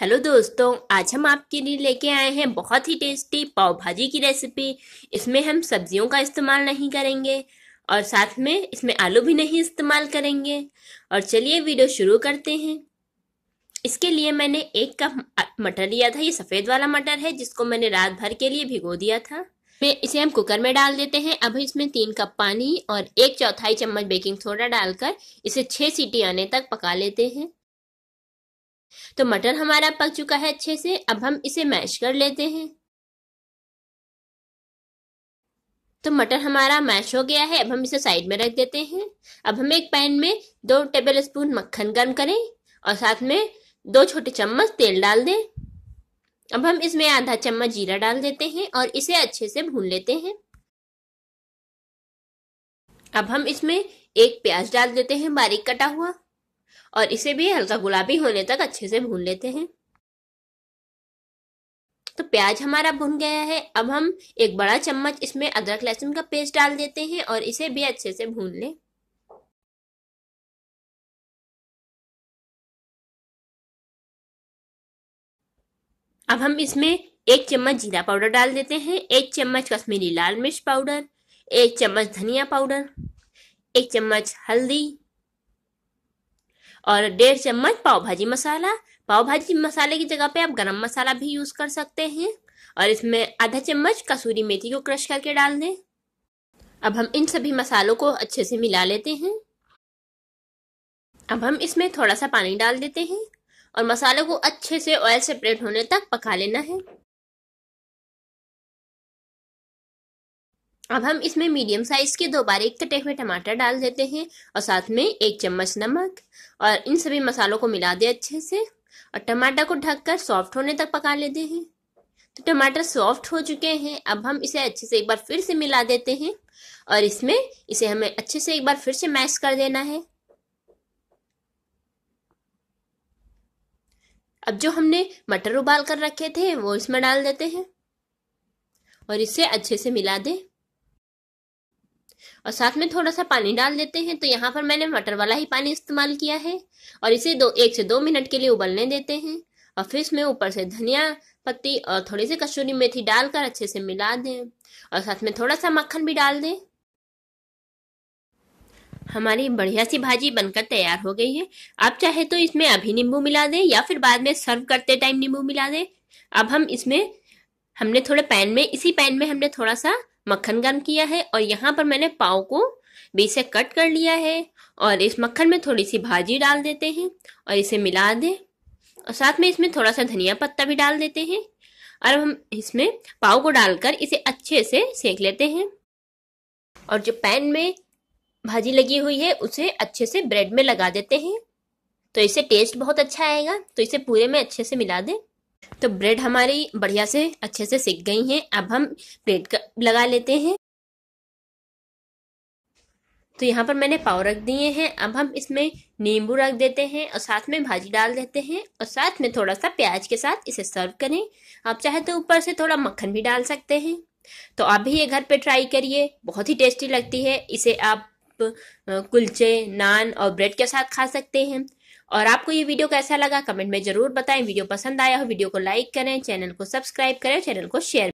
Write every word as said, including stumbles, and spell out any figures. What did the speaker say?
Hello दोस्तों, आज हम आपके लिए लेके आए हैं बहुत ही टेस्टी पाव भाजी की रेसिपी। इसमें हम सब्जियों का इस्तेमाल नहीं करेंगे और साथ में इसमें आलू भी नहीं इस्तेमाल करेंगे। और चलिए वीडियो शुरू करते हैं। इसके लिए मैंने एक कप मटर लिया था। ये सफ़ेद वाला मटर है जिसको मैंने रात भर के लिए भिगो दिया था। इसे हम कुकर में डाल देते हैं। अब इसमें तीन कप पानी और एक चौथाई चम्मच बेकिंग सोडा डालकर इसे छः सीटी आने तक पका लेते हैं। तो मटर हमारा पक चुका है अच्छे से। अब हम इसे मैश कर लेते हैं। तो मटर हमारा मैश हो गया है। अब हम इसे साइड में रख देते हैं। अब हम एक पैन में दो टेबल स्पून मक्खन गर्म करें और साथ में दो छोटे चम्मच तेल डाल दें। अब हम इसमें आधा चम्मच जीरा डाल देते हैं और इसे अच्छे से भून लेते हैं। अब हम इसमें एक प्याज डाल देते हैं बारीक कटा हुआ और इसे भी हल्का गुलाबी होने तक अच्छे से भून लेते हैं। तो प्याज हमारा भुन गया है। अब हम एक बड़ा चम्मच इसमें अदरक लहसुन का पेस्ट डाल देते हैं और इसे भी अच्छे से भून लें। अब हम इसमें एक चम्मच जीरा पाउडर डाल देते हैं, एक चम्मच कश्मीरी लाल मिर्च पाउडर, एक चम्मच धनिया पाउडर, एक चम्मच हल्दी और डेढ़ चम्मच पाव भाजी मसाला। पाव भाजी मसाले की जगह पे आप गरम मसाला भी यूज़ कर सकते हैं। और इसमें आधा चम्मच कसूरी मेथी को क्रश करके डाल दें। अब हम इन सभी मसालों को अच्छे से मिला लेते हैं। अब हम इसमें थोड़ा सा पानी डाल देते हैं और मसालों को अच्छे से ऑयल सेपरेट होने तक पका लेना है। अब हम इसमें मीडियम साइज के दो बारीक कटे हुए टमाटर डाल देते हैं और साथ में एक चम्मच नमक और इन सभी मसालों को मिला दें अच्छे से और टमाटर को ढककर सॉफ्ट होने तक पका लेते हैं। तो टमाटर सॉफ्ट हो चुके हैं। अब हम इसे अच्छे से एक बार फिर से मिला देते हैं और इसमें इसे हमें अच्छे से एक बार फिर से मैश कर देना है। अब जो हमने मटर उबाल कर रखे थे वो इसमें डाल देते हैं और इसे अच्छे से मिला दें और साथ में थोड़ा सा पानी डाल देते हैं। तो यहाँ पर मैंने मटर वाला ही पानी इस्तेमाल किया है और इसे दो एक से दो मिनट के लिए उबलने देते हैं और फिर इसमें ऊपर से धनिया पत्ती और थोड़ी सी कसूरी मेथी डालकर अच्छे से मिला दें और साथ में थोड़ा सा मक्खन भी डाल दें। हमारी बढ़िया सी भाजी बनकर तैयार हो गई है। आप चाहे तो इसमें अभी नींबू मिला दें या फिर बाद में सर्व करते टाइम नींबू मिला दें। अब हम इसमें हमने थोड़े पैन में इसी पैन में हमने थोड़ा सा मक्खन गर्म किया है और यहाँ पर मैंने पाव को बीच से कट कर लिया है और इस मक्खन में थोड़ी सी भाजी डाल देते हैं और इसे मिला दें और साथ में इसमें थोड़ा सा धनिया पत्ता भी डाल देते हैं और हम इसमें पाव को डालकर इसे अच्छे से सेक लेते हैं। और जो पैन में भाजी लगी हुई है उसे अच्छे से ब्रेड में लगा देते हैं तो इससे टेस्ट बहुत अच्छा आएगा। तो इसे पूरे में अच्छे से मिला दें। तो ब्रेड हमारी बढ़िया से अच्छे से सिक गई हैं। अब हम ब्रेड लगा लेते हैं। तो यहाँ पर मैंने पाव रख दिए हैं। अब हम इसमें नींबू रख देते हैं और साथ में भाजी डाल देते हैं और साथ में थोड़ा सा प्याज के साथ इसे सर्व करें। आप चाहे तो ऊपर से थोड़ा मक्खन भी डाल सकते हैं। तो आप भी ये घर पे ट्राई करिए, बहुत ही टेस्टी लगती है। इसे आप कुलचे, नान और ब्रेड के साथ खा सकते हैं। और आपको ये वीडियो कैसा लगा कमेंट में जरूर बताएं। वीडियो पसंद आया हो वीडियो को लाइक करें, चैनल को सब्सक्राइब करें, चैनल को शेयर